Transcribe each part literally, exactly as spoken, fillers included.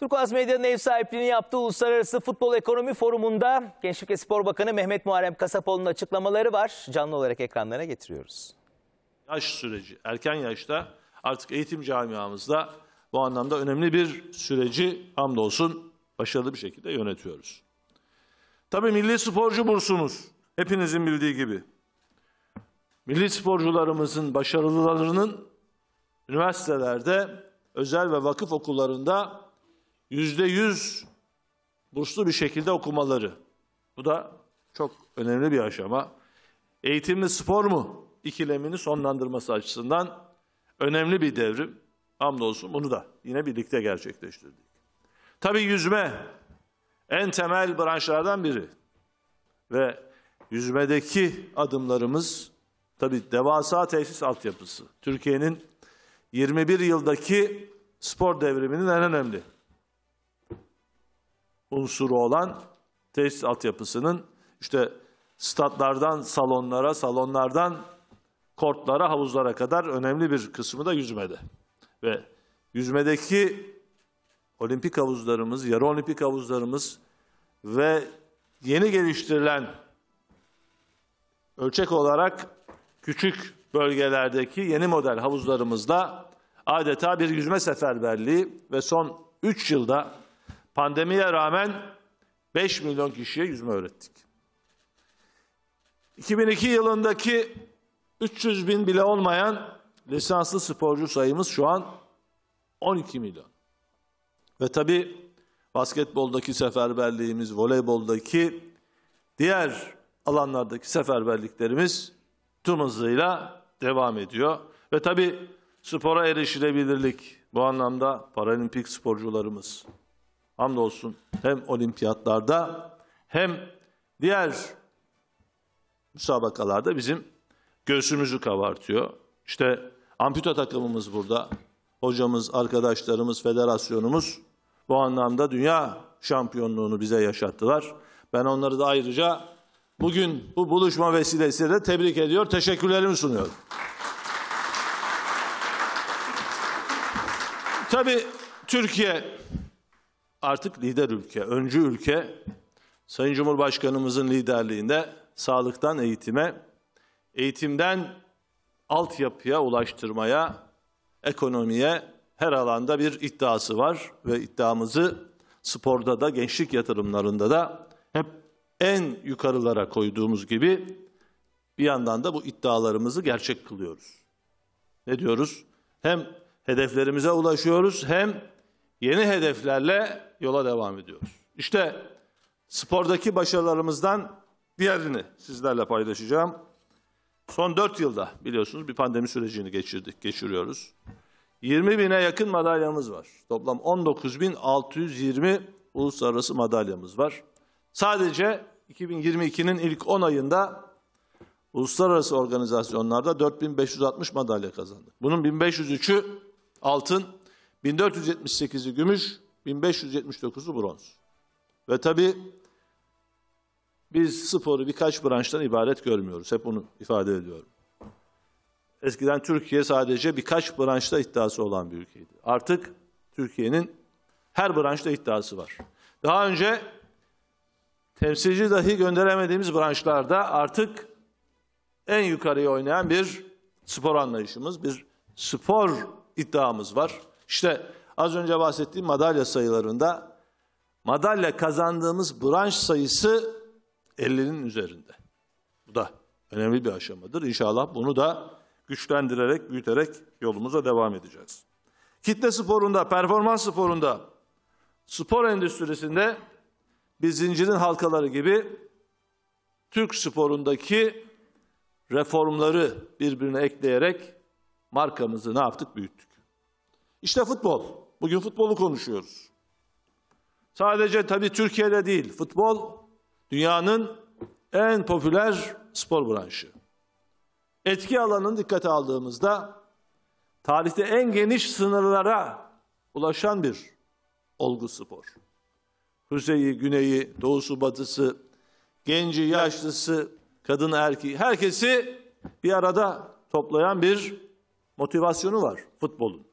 Turkuvaz Medya'nın ev sahipliğini yaptığı Uluslararası Futbol Ekonomi Forumu'nda Gençlik ve Spor Bakanı Mehmet Muharrem Kasapoğlu'nun açıklamaları var. Canlı olarak ekranlarına getiriyoruz. Yaş süreci, erken yaşta artık eğitim camiamızda bu anlamda önemli bir süreci hamdolsun başarılı bir şekilde yönetiyoruz. Tabii milli sporcu bursumuz hepinizin bildiği gibi. Milli sporcularımızın başarılarının üniversitelerde, özel ve vakıf okullarında yüzde yüz burslu bir şekilde okumaları. Bu da çok önemli bir aşama. Eğitim mi spor mu ikilemini sonlandırması açısından önemli bir devrim. Hamdolsun bunu da yine birlikte gerçekleştirdik. Tabii yüzme en temel branşlardan biri. Ve yüzmedeki adımlarımız tabii devasa tesis altyapısı. Türkiye'nin yirmi bir yıldaki spor devriminin en önemli unsuru olan tesis altyapısının işte statlardan salonlara, salonlardan kortlara, havuzlara kadar önemli bir kısmı da yüzmede. Ve yüzmedeki olimpik havuzlarımız, yarı olimpik havuzlarımız ve yeni geliştirilen ölçek olarak küçük bölgelerdeki yeni model havuzlarımızla adeta bir yüzme seferberliği ve son üç yılda pandemiye rağmen beş milyon kişiye yüzme öğrettik. iki bin iki yılındaki üç yüz bin bile olmayan lisanslı sporcu sayımız şu an on iki milyon. Ve tabii basketboldaki seferberliğimiz, voleyboldaki diğer alanlardaki seferberliklerimiz tüm hızıyla devam ediyor. Ve tabii spora erişilebilirlik, bu anlamda paralimpik sporcularımız hamdolsun hem olimpiyatlarda hem diğer müsabakalarda bizim göğsümüzü kabartıyor. İşte amputa takımımız burada. Hocamız, arkadaşlarımız, federasyonumuz bu anlamda dünya şampiyonluğunu bize yaşattılar. Ben onları da ayrıca bugün bu buluşma vesilesiyle tebrik ediyor, teşekkürlerimi sunuyorum. Tabii Türkiye artık lider ülke, öncü ülke. Sayın Cumhurbaşkanımızın liderliğinde sağlıktan eğitime, eğitimden altyapıya ulaştırmaya, ekonomiye her alanda bir iddiası var ve iddiamızı sporda da, gençlik yatırımlarında da hep en yukarılara koyduğumuz gibi bir yandan da bu iddialarımızı gerçek kılıyoruz. Ne diyoruz? Hem hedeflerimize ulaşıyoruz hem yeni hedeflerle yola devam ediyoruz. İşte spordaki başarılarımızdan diğerini sizlerle paylaşacağım. Son dört yılda biliyorsunuz bir pandemi sürecini geçirdik, geçiriyoruz. yirmi bine yakın madalyamız var. Toplam on dokuz bin altı yüz yirmi uluslararası madalyamız var. Sadece iki bin yirmi ikinin ilk on ayında uluslararası organizasyonlarda dört bin beş yüz altmış madalya kazandık. Bunun bin beş yüz üçü altın, bin dört yüz yetmiş sekizi gümüş, bin beş yüz yetmiş dokuzu bronz. Ve tabii biz sporu birkaç branştan ibaret görmüyoruz. Hep bunu ifade ediyorum. Eskiden Türkiye sadece birkaç branşta iddiası olan bir ülkeydi. Artık Türkiye'nin her branşta iddiası var. Daha önce temsilci dahi gönderemediğimiz branşlarda artık en yukarıya oynayan bir spor anlayışımız, bir spor iddiamız var. İşte az önce bahsettiğim madalya sayılarında madalya kazandığımız branş sayısı ellinin üzerinde. Bu da önemli bir aşamadır. İnşallah bunu da güçlendirerek, büyüterek yolumuza devam edeceğiz. Kitle sporunda, performans sporunda, spor endüstrisinde bir zincirin halkaları gibi Türk sporundaki reformları birbirine ekleyerek markamızı ne yaptık? Büyüttük. İşte futbol. Bugün futbolu konuşuyoruz. Sadece tabii Türkiye'de değil, futbol dünyanın en popüler spor branşı. Etki alanını dikkate aldığımızda tarihte en geniş sınırlara ulaşan bir olgu spor. Kuzeyi, güneyi, doğusu, batısı, genci, yaşlısı, kadın, erkeği, herkesi bir arada toplayan bir motivasyonu var futbolun.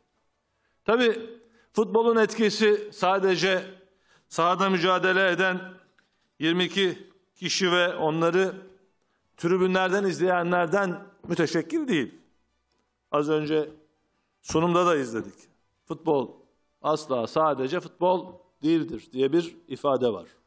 Tabii Futbolun etkisi sadece sahada mücadele eden yirmi iki kişi ve onları tribünlerden izleyenlerden müteşekkil değil. Az önce sunumda da izledik. Futbol asla sadece futbol değildir diye bir ifade var.